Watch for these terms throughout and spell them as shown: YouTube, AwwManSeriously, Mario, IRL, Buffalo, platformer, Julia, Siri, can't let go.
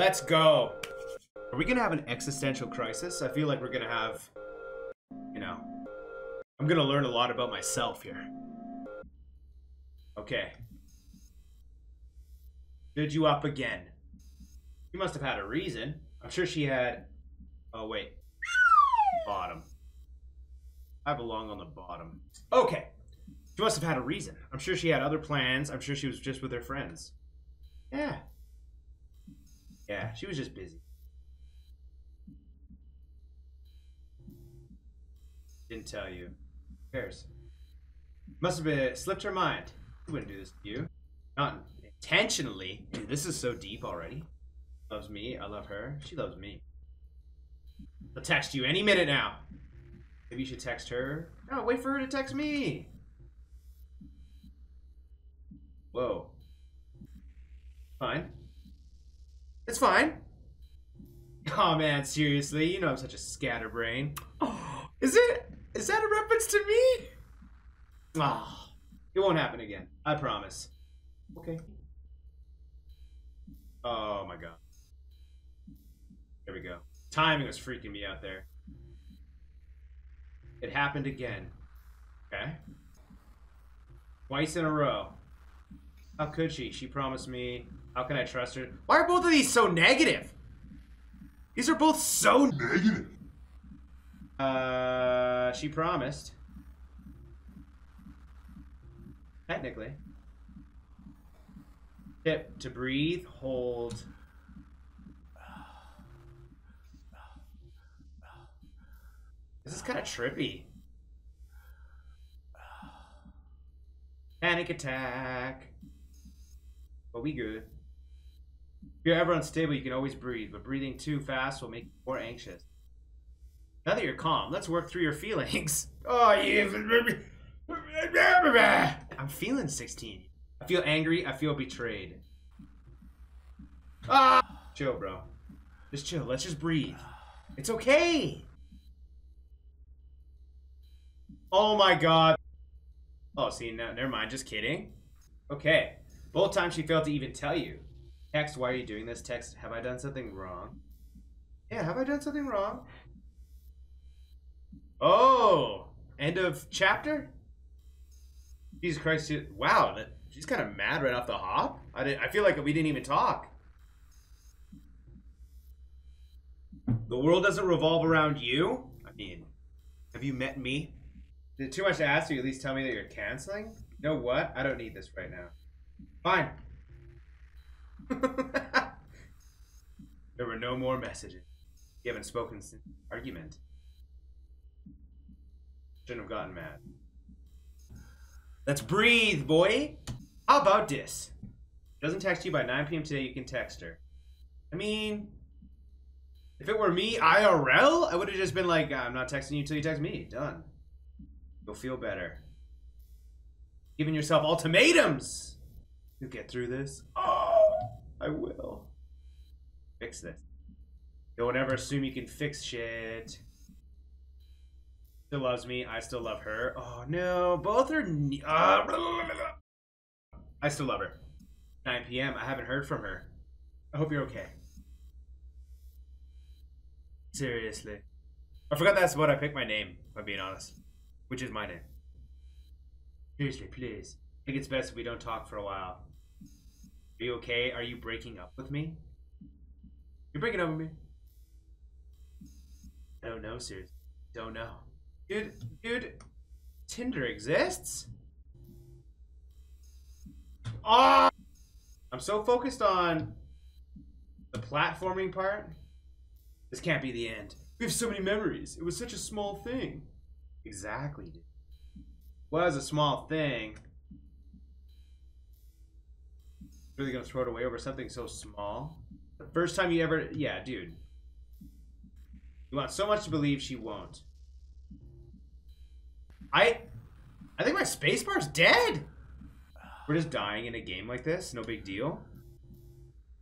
Let's go. Are we gonna have an existential crisis? I feel like we're gonna have, you know, I'm gonna learn a lot about myself here. Okay. Did you up again? You must have had a reason. I'm sure she had. Oh wait. Bottom. I belong on the bottom. Okay. She must have had a reason. I'm sure she had other plans. I'm sure she was just with her friends. Yeah. Yeah, she was just busy. Didn't tell you. Who cares? Must have been slipped her mind. She wouldn't do this to you. Not intentionally. Dude, this is so deep already. Loves me. I love her. She loves me. I'll text you any minute now. Maybe you should text her. No, wait for her to text me. Whoa. Fine. It's fine. Oh man, seriously, you know I'm such a scatterbrain. Oh, is it? Is that a reference to me? Ah, oh, it won't happen again. I promise. Okay. Oh my god. There we go. Timing was freaking me out there. It happened again. Okay. Twice in a row. How could she? She promised me. How can I trust her? Why are both of these so negative? These are both so negative. She promised. Technically. Tip to breathe, hold. This is kind of trippy. Panic attack. But we good. If you're ever unstable, you can always breathe, but breathing too fast will make you more anxious. Now that you're calm, let's work through your feelings. Oh, yeah. I'm feeling 16. I feel angry. I feel betrayed. Ah! Chill, bro. Just chill. Let's just breathe. It's okay. Oh my god. Oh, see, no, never mind. Just kidding. Okay. Both times she failed to even tell you. Text, why are you doing this? Text, have I done something wrong? Yeah, have I done something wrong? Oh, end of chapter? Jesus Christ, she, wow, that, she's kind of mad right off the hop. I feel like we didn't even talk. The world doesn't revolve around you? I mean, have you met me? Is it too much to ask? So you at least tell me that you're canceling? You know what? I don't need this right now. Fine. There were no more messages. You haven't spoken since the argument. Shouldn't have gotten mad. Let's breathe, boy. How about this? Doesn't text you by 9 p.m. today, you can text her. I mean, if it were me, IRL, I would have just been like, I'm not texting you until you text me. Done. You'll feel better. Giving yourself ultimatums. You get through this. Oh, I will. Fix this. Don't ever assume you can fix shit. Still loves me. I still love her. Oh no, both are. I still love her. 9 p.m. I haven't heard from her. I hope you're okay. Seriously, I forgot that's what I picked my name. If I'm being honest, which is my name. Seriously, please. I think it's best if we don't talk for a while. Are you okay? Are you breaking up with me? You're breaking up with me? I don't know, seriously. Don't know. Dude, Tinder exists? Oh! I'm so focused on the platforming part. This can't be the end. We have so many memories. It was such a small thing. Exactly, dude. Was a small thing. Really gonna throw it away over something so small? The first time you ever, yeah, dude. You want so much to believe she won't. I think my spacebar's dead. We're just dying in a game like this. No big deal.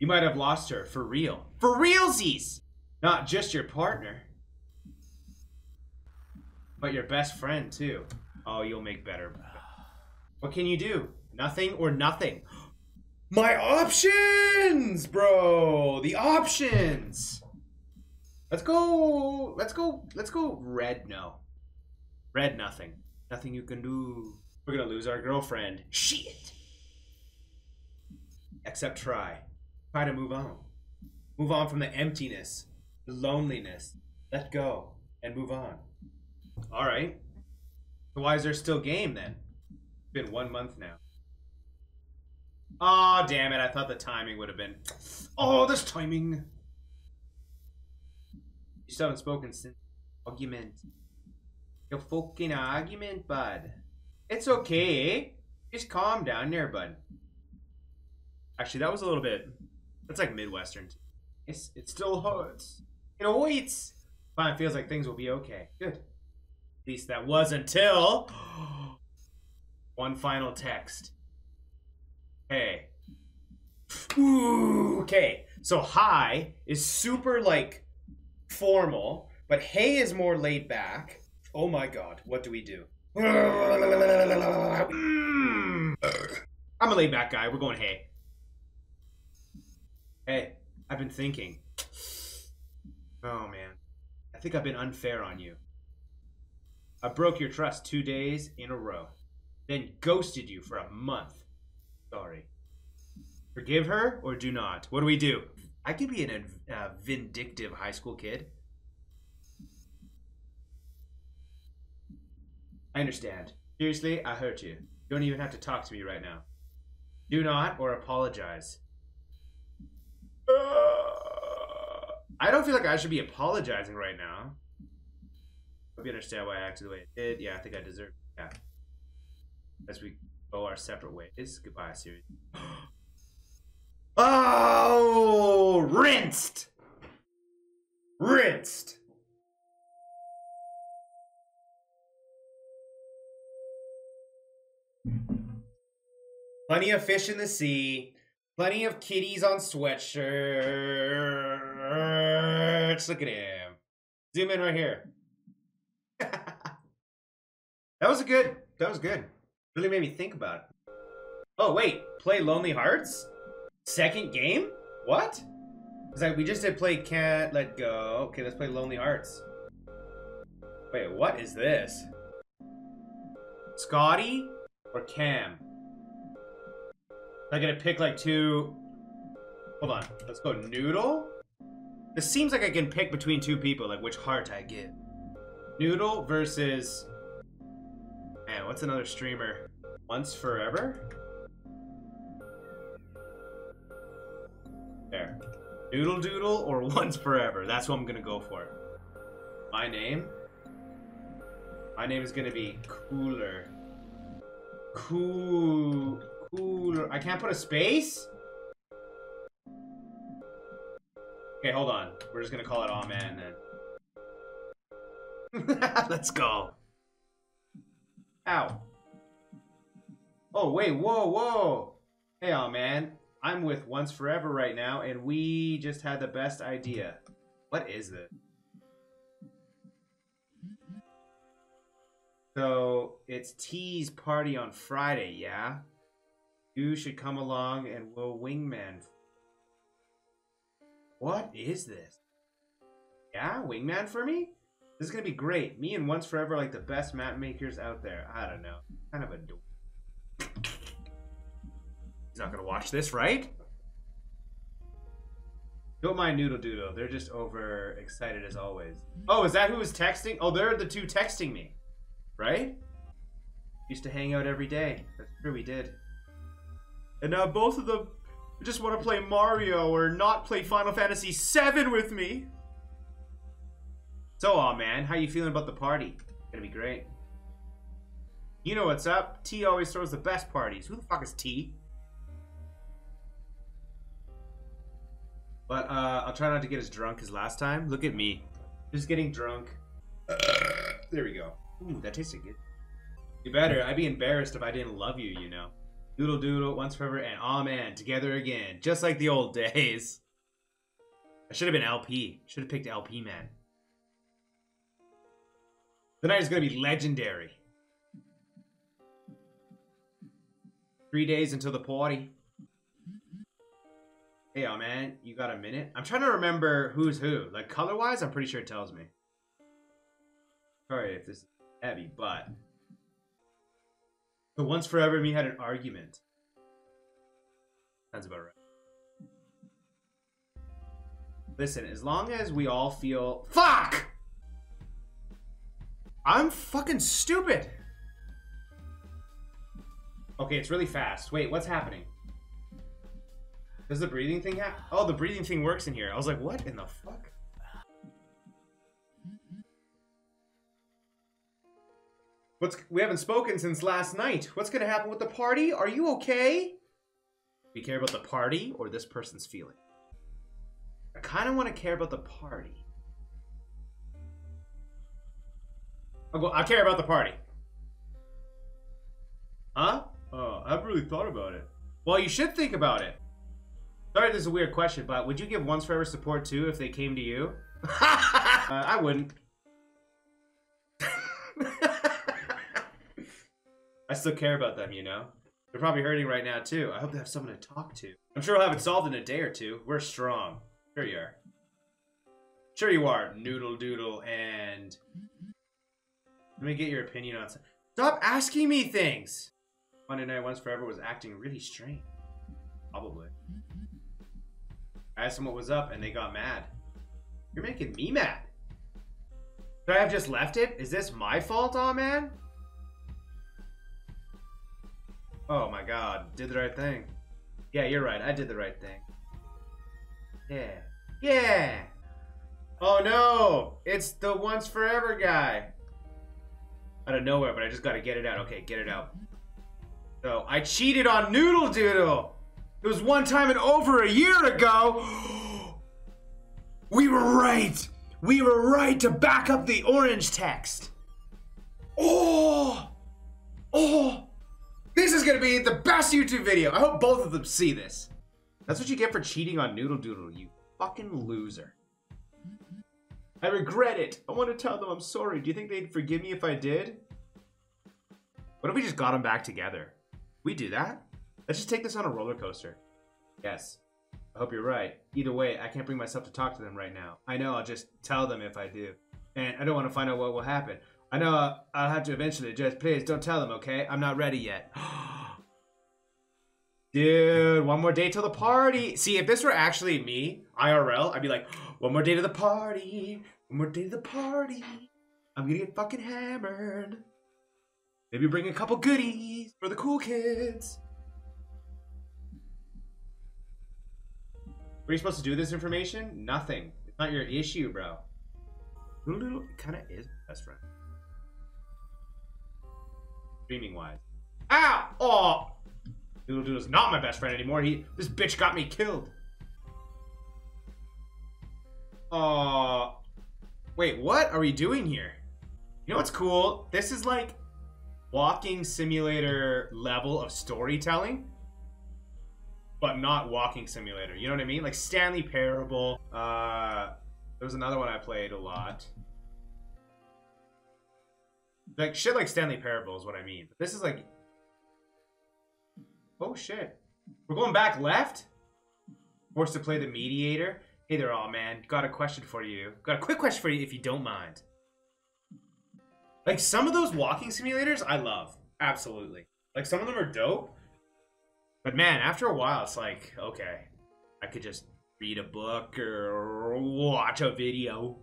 You might have lost her for real, for realsies. Not just your partner, but your best friend too. Oh, you'll make better. What can you do? Nothing or nothing. My options, bro. The options. Let's go red no. Red nothing. Nothing you can do. We're gonna lose our girlfriend. Shit. Except try. Try to move on. Move on from the emptiness, the loneliness. Let go and move on. All right. So why is there still game then? It's been 1 month now. Aw, oh, damn it. I thought the timing would have been... Oh, this timing. You still haven't spoken since. Argument. Your fucking argument, bud. It's okay. Just calm down there, bud. Actually, that was a little bit... That's like Midwestern. It still hurts. It awaits. Fine, it feels like things will be okay. Good. At least that was until... One final text. Hey. Ooh, okay. So hi is super, like, formal, but hey is more laid back. Oh my god, what do we do? I'm a laid back guy. We're going hey. Hey, I've been thinking. Oh, man. I think I've been unfair on you. I broke your trust 2 days in a row. Then ghosted you for a month. Sorry. Forgive her or do not. What do we do? I could be an vindictive high school kid. I understand. Seriously, I hurt you. You don't even have to talk to me right now. Do not or apologize. I don't feel like I should be apologizing right now. Hope you understand why I acted the way I did. Yeah, I think I deserve it. Yeah. As we go our separate ways. Goodbye, Siri. Oh! Rinsed! Rinsed! Plenty of fish in the sea. Plenty of kitties on sweatshirts. Look at him. Zoom in right here. That was good. Really made me think about it. Oh, wait. Play Lonely Hearts? Second game? What? It's like we just did play Can't Let Go. Okay, let's play Lonely Hearts. Wait, what is this? Scotty or Cam? I'm gonna pick like two. Hold on. Let's go Noodle. This seems like I can pick between two people, like which heart I give. Noodle versus... Man, what's another streamer? Once Forever? There. Noodle Doodle or Once Forever? That's what I'm gonna go for. My name? My name is gonna be Cooler. Cool... Ooh, I can't put a space? Okay, hold on. We're just gonna call it Aw Man then. Let's go. Ow. Oh, wait, whoa, whoa. Hey, Aw Man. I'm with Once Forever right now, and we just had the best idea. What is this? So, it's T's party on Friday, yeah? You should come along and we'll wingman. What is this? Yeah, wingman for me? This is gonna be great. Me and Once Forever are like the best map makers out there. I don't know. Kind of a dork. He's not gonna watch this, right? Don't mind Noodle Doodle. They're just overexcited as always. Oh, is that who was texting? Oh, they're the two texting me. Right? Used to hang out every day. That's true, we did. And now both of them just want to play Mario or not play Final Fantasy VII with me. So, Aw Man, how you feeling about the party? It's gonna be great. You know what's up. T always throws the best parties. Who the fuck is T? But, I'll try not to get as drunk as last time. Look at me. Just getting drunk. There we go. Ooh, that tasted good. You better. I'd be embarrassed if I didn't love you, you know. Doodle Doodle, Once Forever, and Aw Man, together again, just like the old days. I should have been LP. Should have picked LP, man. The night is going to be legendary. 3 days until the party. Hey, yo, man, you got a minute? I'm trying to remember who's who. Like, color-wise, I'm pretty sure it tells me. Sorry if this is heavy, but... The Once Forever Me had an argument. Sounds about right. Listen, as long as we all feel... Fuck! I'm fucking stupid! Okay, it's really fast. Wait, what's happening? Does the breathing thing happen? Oh, the breathing thing works in here. I was like, what in the fuck? We haven't spoken since last night. What's gonna happen with the party? Are you okay? Do you care about the party or this person's feeling? I kind of want to care about the party. I care about the party. Huh? Oh, I haven't really thought about it. Well, you should think about it. Sorry, this is a weird question, but would you give Once Forever support too if they came to you? I wouldn't. I still care about them, you know? They're probably hurting right now too. I hope they have someone to talk to. I'm sure we'll have it solved in a day or two. We're strong. Sure you are. Sure you are, Noodle Doodle, and... Let me get your opinion on something. Stop asking me things! Monday Night Once Forever was acting really strange. Probably. I asked them what was up, and they got mad. You're making me mad. Should I have just left it? Is this my fault, aw man? Oh my god, did the right thing. Yeah, you're right, I did the right thing. Yeah. Yeah! Oh no! It's the Once Forever guy! Out of nowhere, but I just gotta get it out. Okay, get it out. So, I cheated on Noodle Doodle! It was one time and over a year ago. We were right. We were right to back up the orange text. Oh, oh, this is gonna be the best YouTube video. I hope both of them see this. That's what you get for cheating on Noodle Doodle, you fucking loser. I regret it. I want to tell them I'm sorry. Do you think they'd forgive me if I did? What if we just got them back together? We do that? Let's just take this on a roller coaster. Yes. I hope you're right. Either way, I can't bring myself to talk to them right now. I know I'll just tell them if I do. And I don't want to find out what will happen. I know I'll have to eventually. Just please don't tell them, okay? I'm not ready yet. Dude, one more day till the party. See, if this were actually me, IRL, I'd be like, one more day to the party. One more day to the party. I'm gonna get fucking hammered. Maybe bring a couple goodies for the cool kids. What are you supposed to do with this information? Nothing. It's not your issue, bro. It kind of is best friend. Streaming wise. Ow! Oh! Doodle Doodle's not my best friend anymore. This bitch got me killed. Oh. Wait, what are we doing here? You know what's cool? This is like walking simulator level of storytelling. But not walking simulator, you know what I mean? Like Stanley Parable. There was another one I played a lot. Like shit like Stanley Parable is what I mean. But this is like... Oh shit. We're going back left? Forced to play the mediator? Hey there, all man. Got a question for you. Got a quick question for you if you don't mind. Like some of those walking simulators I love. Absolutely. Like some of them are dope. But man, after a while, it's like, okay, I could just read a book or watch a video.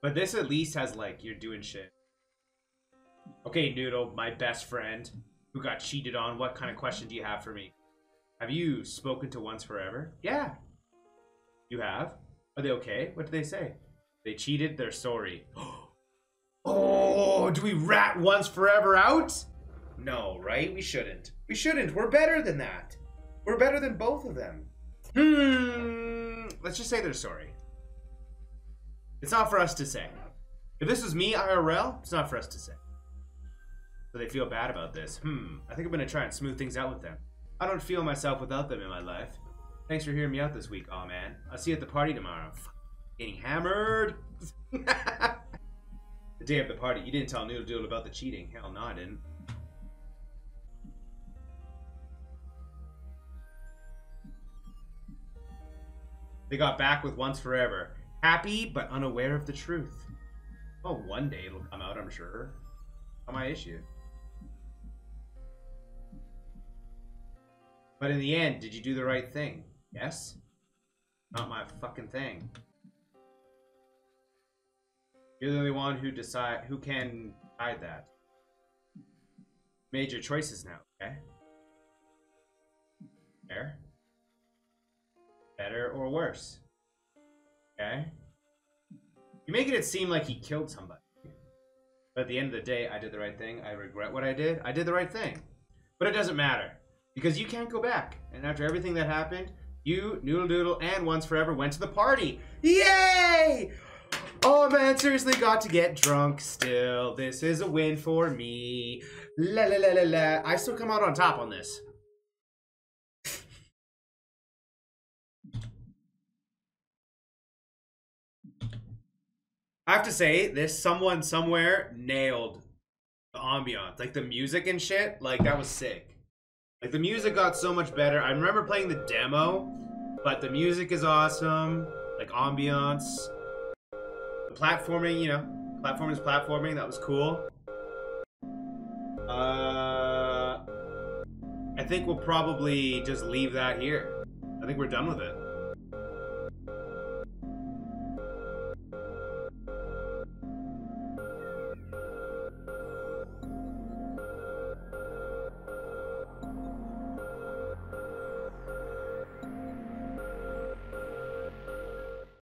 But this at least has like, you're doing shit. Okay, Noodle, my best friend who got cheated on, what kind of question do you have for me? Have you spoken to Once Forever? Yeah. You have? Are they okay? What do they say? They cheated, they're sorry. Oh, do we rat Once Forever out? No, right? We shouldn't. We shouldn't. We're better than that. We're better than both of them. Let's just say they're sorry. It's not for us to say. If this was me, IRL, it's not for us to say. So they feel bad about this. I think I'm going to try and smooth things out with them. I don't feel myself without them in my life. Thanks for hearing me out this week, aw man. I'll see you at the party tomorrow. Getting hammered. The day of the party, you didn't tell Noodle Doodle about the cheating. Hell no, I didn't. They got back with Once Forever. Happy, but unaware of the truth. Well, one day it'll come out, I'm sure. Not my issue. But in the end, did you do the right thing? Yes? Not my fucking thing. You're the only one who can decide that. Made your choices now, okay? Fair. Better or worse. Okay? You're making it seem like he killed somebody. But at the end of the day, I did the right thing. I regret what I did. I did the right thing. But it doesn't matter. Because you can't go back. And after everything that happened, you, Noodle Doodle, and Once Forever went to the party. Yay! Oh man, seriously got to get drunk still. This is a win for me. La la la la la. I still come out on top on this. I have to say, this someone somewhere nailed the ambiance. Like the music and shit, like that was sick. Like the music got so much better. I remember playing the demo, but the music is awesome. Like ambiance. Platforming, you know, platforming is platforming. That was cool. I think we'll probably just leave that here. I think we're done with it.